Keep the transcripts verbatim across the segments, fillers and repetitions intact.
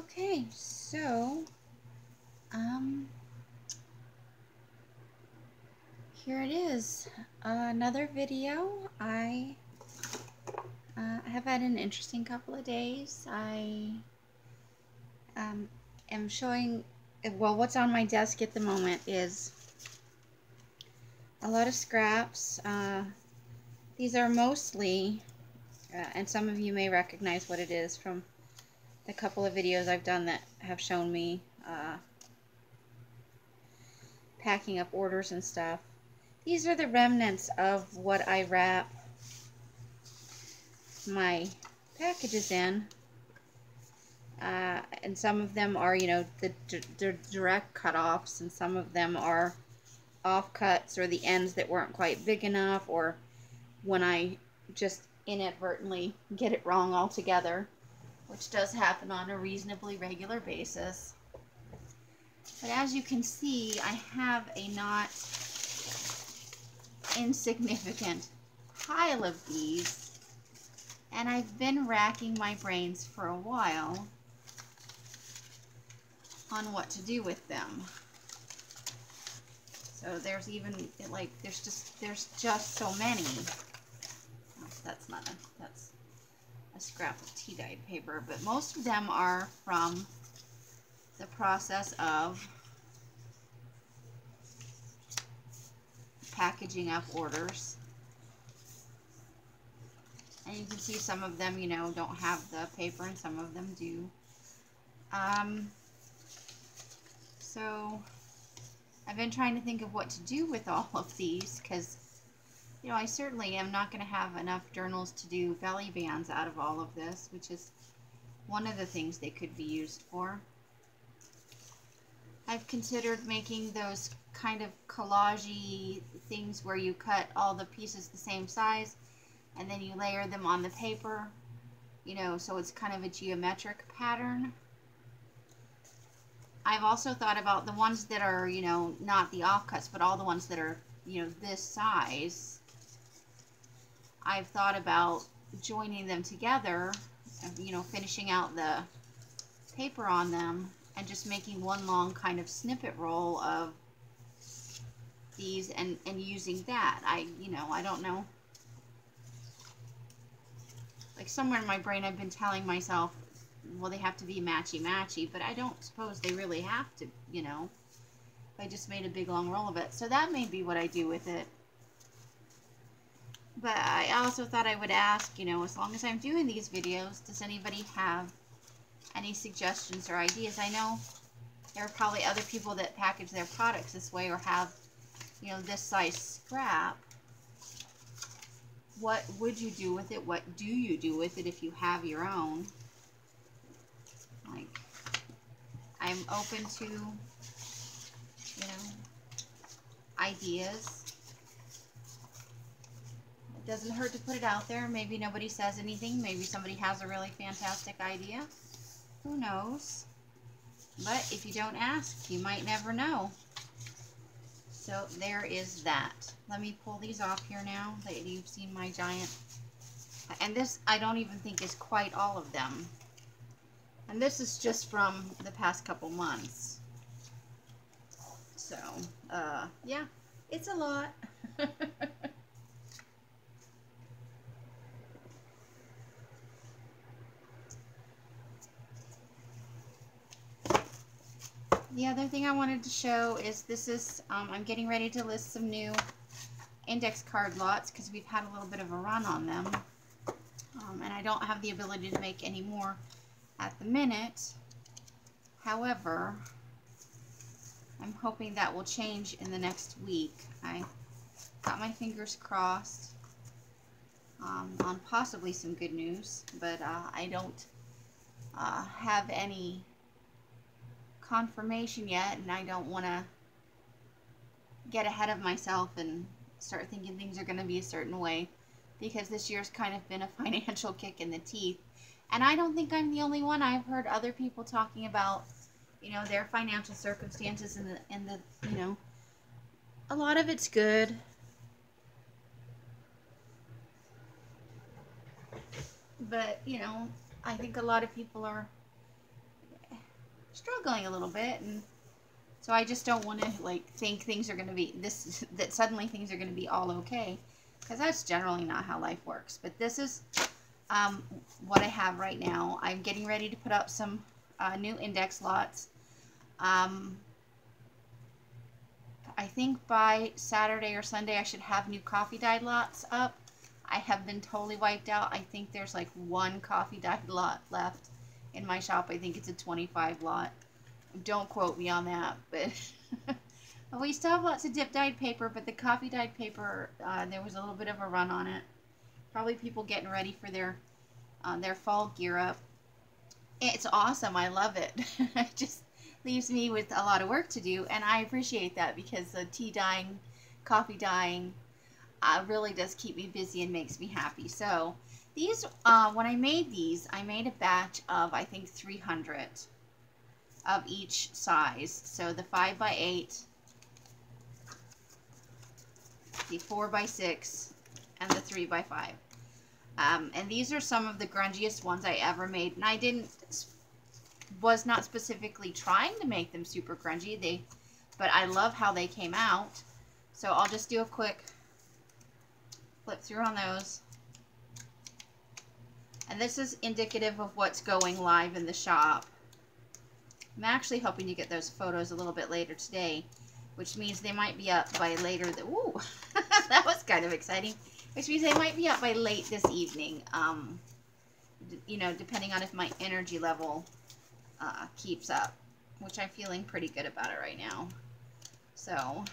Okay, so um, here it is, uh, another video. I uh, have had an interesting couple of days. I um, am showing, well, what's on my desk at the moment is a lot of scraps. Uh, these are mostly, uh, and some of you may recognize what it is from a couple of videos I've done that have shown me uh, packing up orders and stuff. These are the remnants of what I wrap my packages in, uh, and some of them are, you know, the, the direct cut-offs, and some of them are off cuts or the ends that weren't quite big enough, or when I just inadvertently get it wrong altogether, which does happen on a reasonably regular basis. But as you can see, I have a not insignificant pile of these, and I've been racking my brains for a while on what to do with them. So there's even, like, there's just, there's just so many. No, that's not a, that's... a scrap of tea dyed paper, but most of them are from the process of packaging up orders. And you can see some of them, you know, don't have the paper, and some of them do. Um, so I've been trying to think of what to do with all of these, because you know, I certainly am not going to have enough journals to do belly bands out of all of this, which is one of the things they could be used for. I've considered making those kind of collage-y things where you cut all the pieces the same size and then you layer them on the paper, you know, so it's kind of a geometric pattern. I've also thought about the ones that are, you know, not the offcuts, but all the ones that are, you know, this size. I've thought about joining them together, you know, finishing out the paper on them and just making one long kind of snippet roll of these and, and using that. I, you know, I don't know. Like somewhere in my brain I've been telling myself, well, they have to be matchy-matchy, but I don't suppose they really have to, you know. I just made a big long roll of it. So that may be what I do with it. But I also thought I would ask, you know, as long as I'm doing these videos, does anybody have any suggestions or ideas? I know there are probably other people that package their products this way or have, you know, this size scrap. What would you do with it? What do you do with it if you have your own? Like, I'm open to, you know, ideas. It doesn't hurt to put it out there. Maybe nobody says anything. Maybe somebody has a really fantastic idea. Who knows? But if you don't ask, you might never know. So there is that. Let me pull these off here now that you've seen my giant. And this I don't even think is quite all of them. And this is just from the past couple months. So, uh, yeah, it's a lot. The other thing I wanted to show is this is, um, I'm getting ready to list some new index card lots because we've had a little bit of a run on them. Um, and I don't have the ability to make any more at the minute. However, I'm hoping that will change in the next week. I got my fingers crossed um, on possibly some good news, but uh, I don't uh, have any confirmation yet, and I don't want to get ahead of myself and start thinking things are going to be a certain way, because this year's kind of been a financial kick in the teeth. And I don't think I'm the only one. I've heard other people talking about, you know, their financial circumstances, and the, and the, you know, a lot of it's good. But, you know, I think a lot of people are struggling a little bit, and so I just don't want to like think things are going to be this that suddenly things are going to be all okay, because that's generally not how life works. But this is um, what I have right now. I'm getting ready to put up some uh, new index lots. Um, I think by Saturday or Sunday I should have new coffee dyed lots up. I have been totally wiped out. I think there's like one coffee dyed lot left in my shop. I think it's a twenty-five lot. Don't quote me on that, but we still have lots of dip dyed paper, but the coffee dyed paper, uh, there was a little bit of a run on it. Probably people getting ready for their uh, their fall gear up. It's awesome. I love it. It just leaves me with a lot of work to do, and I appreciate that, because the tea dyeing, coffee dyeing, uh, really does keep me busy and makes me happy. So these, uh, when I made these, I made a batch of I think three hundred of each size. So the five by eight, the four by six, and the three by five. Um, and these are some of the grungiest ones I ever made, and I didn't was not specifically trying to make them super grungy, they but I love how they came out. So I'll just do a quick flip through on those. And this is indicative of what's going live in the shop. I'm actually hoping to get those photos a little bit later today, which means they might be up by later. The, ooh, that was kind of exciting. Which means they might be up by late this evening. Um, you know, depending on if my energy level uh, keeps up, which I'm feeling pretty good about it right now. So,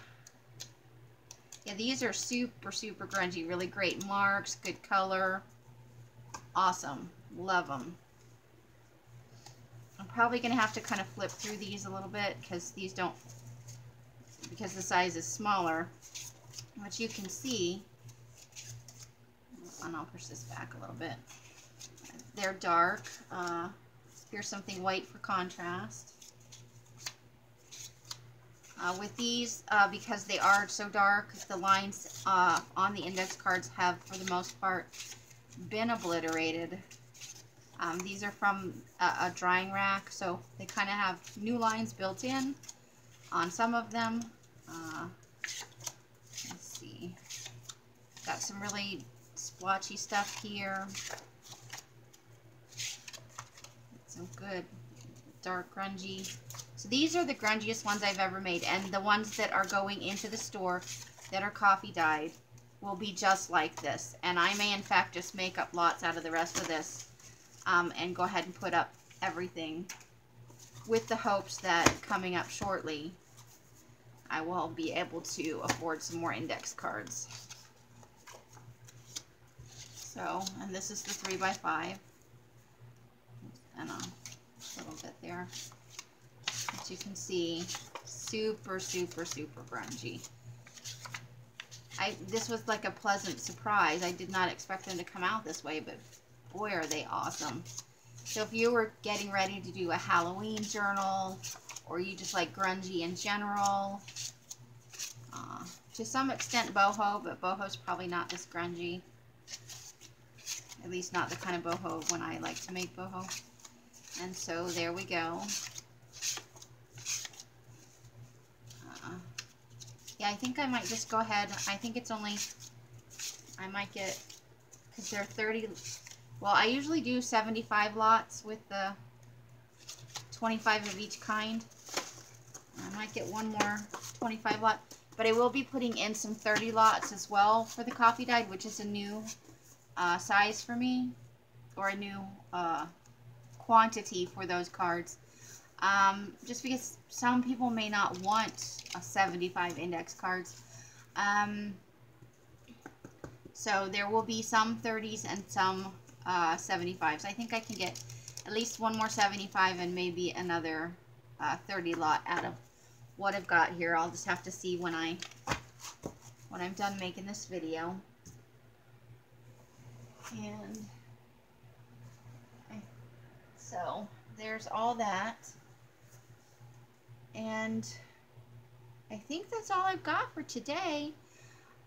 yeah, these are super, super grungy. Really great marks, good color, awesome. Love them. I'm probably going to have to kind of flip through these a little bit, because these don't, because the size is smaller, which you can see, and I'll push this back a little bit. They're dark. Uh, here's something white for contrast. Uh, with these, uh, because they are so dark, the lines uh, on the index cards have, for the most part, been obliterated. Um, these are from a, a drying rack, so they kind of have new lines built in on some of them. Uh, let's see. Got some really splotchy stuff here. Some good dark grungy. So these are the grungiest ones I've ever made, and the ones that are going into the store that are coffee dyed will be just like this. And I may in fact just make up lots out of the rest of this. Um, and go ahead and put up everything, with the hopes that coming up shortly I will be able to afford some more index cards. So, and this is the three by five, and a little bit there. As you can see, super, super, super grungy. I, this was like a pleasant surprise. I did not expect them to come out this way, but boy, are they awesome. So if you were getting ready to do a Halloween journal, or you just like grungy in general, uh, to some extent boho, but boho's probably not this grungy. At least not the kind of boho when I like to make boho. And so there we go. Uh, yeah, I think I might just go ahead. I think it's only, I might get, because there are thirty... Well, I usually do seventy-five lots with the twenty-five of each kind. I might get one more twenty-five lot, but I will be putting in some thirty lots as well for the coffee dyed, which is a new uh, size for me, or a new uh, quantity for those cards. Um, just because some people may not want a seventy-five index cards. Um, so there will be some thirties and some Uh, seventy-fives. I think I can get at least one more seventy-five and maybe another uh, thirty lot out of what I've got here. I'll just have to see when I when I'm done making this video. And I, so there's all that, and I think that's all I've got for today.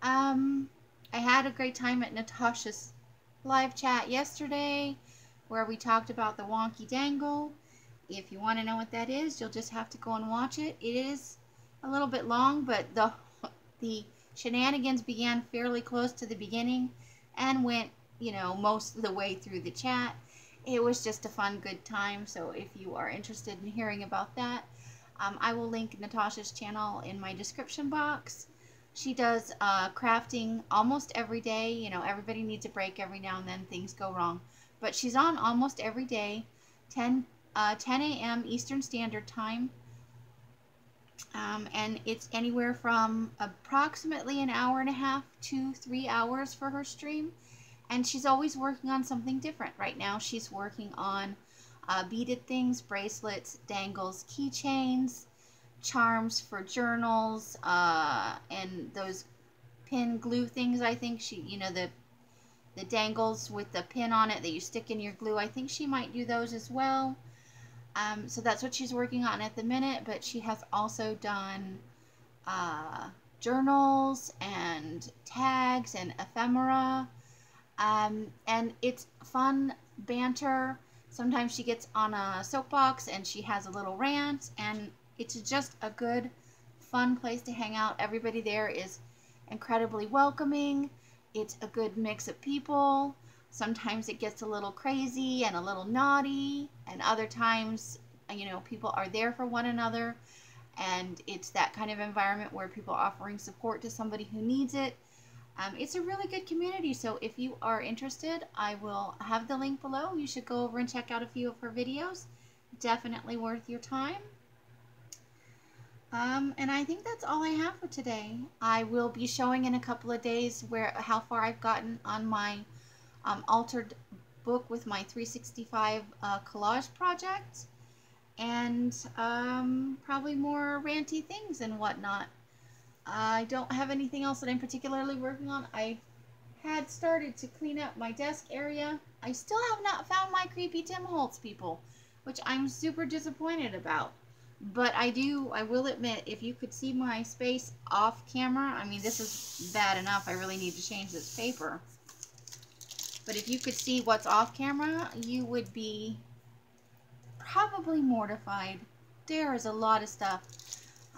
Um, I had a great time at Natasha's live chat yesterday, where we talked about the wonky dangle, If you want to know what that is, you'll just have to go and watch it. It is a little bit long, but the the shenanigans began fairly close to the beginning and went, you know, most of the way through the chat. It was just a fun, good time. So if you are interested in hearing about that, um, I will link Natasha's channel in my description box. She does uh, crafting almost every day. You know, everybody needs a break every now and then. Things go wrong. But she's on almost every day, ten a m Eastern Standard Time. Um, and it's anywhere from approximately an hour and a half to three hours for her stream. And she's always working on something different. Right now she's working on uh, beaded things, bracelets, dangles, keychains, charms for journals, uh, and those pin glue things. I think she, you know, the, the dangles with the pin on it that you stick in your glue. I think she might do those as well. Um, so that's what she's working on at the minute, but she has also done uh, journals and tags and ephemera. Um, and it's fun banter. Sometimes she gets on a soapbox and she has a little rant, and it's just a good, fun place to hang out. Everybody there is incredibly welcoming. It's a good mix of people. Sometimes it gets a little crazy and a little naughty, and other times, you know, people are there for one another, and it's that kind of environment where people are offering support to somebody who needs it. Um, it's a really good community, so if you are interested, I will have the link below. You should go over and check out a few of her videos. Definitely worth your time. Um, and I think that's all I have for today. I will be showing in a couple of days where how far I've gotten on my um, altered book with my three sixty-five uh, collage project, and um, probably more ranty things and whatnot. I don't have anything else that I'm particularly working on. I had started to clean up my desk area. I still have not found my creepy Tim Holtz people, which I'm super disappointed about. But I do, I will admit, if you could see my space off camera, I mean, this is bad enough. I really need to change this paper. But if you could see what's off camera, you would be probably mortified. There is a lot of stuff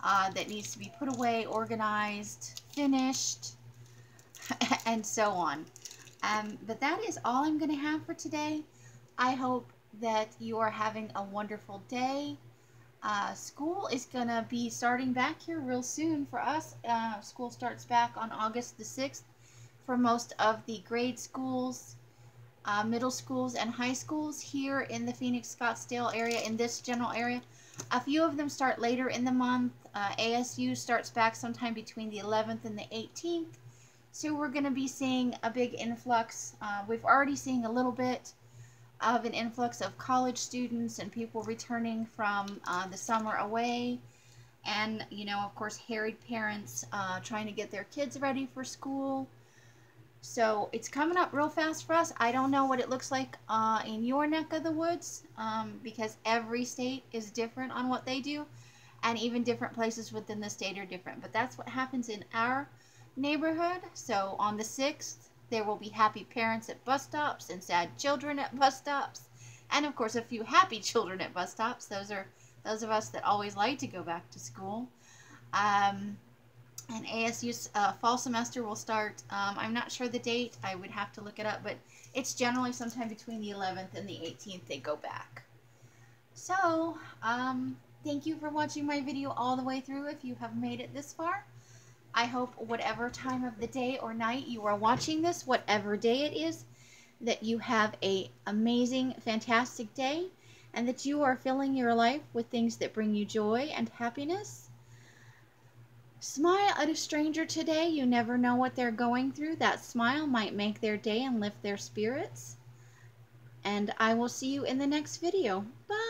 Uh, that needs to be put away, organized, finished, and so on. Um, but that is all I'm going to have for today. I hope that you are having a wonderful day. Uh, school is going to be starting back here real soon for us. Uh, school starts back on August the sixth for most of the grade schools, uh, middle schools, and high schools here in the Phoenix, Scottsdale area, in this general area. A few of them start later in the month. Uh, A S U starts back sometime between the eleventh and the eighteenth. So we're going to be seeing a big influx. Uh, we've already seen a little bit of an influx of college students and people returning from uh, the summer away. And, you know, of course, harried parents uh, trying to get their kids ready for school. So it's coming up real fast for us. I don't know what it looks like uh, in your neck of the woods um, because every state is different on what they do, and even different places within the state are different. But that's what happens in our neighborhood. So on the sixth, there will be happy parents at bus stops and sad children at bus stops, and of course a few happy children at bus stops. Those are those of us that always like to go back to school. Um, And A S U's uh, fall semester will start, um, I'm not sure the date, I would have to look it up, but it's generally sometime between the eleventh and the eighteenth they go back. So, um, thank you for watching my video all the way through if you have made it this far. I hope whatever time of the day or night you are watching this, whatever day it is, that you have an amazing, fantastic day, and that you are filling your life with things that bring you joy and happiness. Smile at a stranger today. You never know what they're going through. That smile might make their day and lift their spirits. And I will see you in the next video. Bye.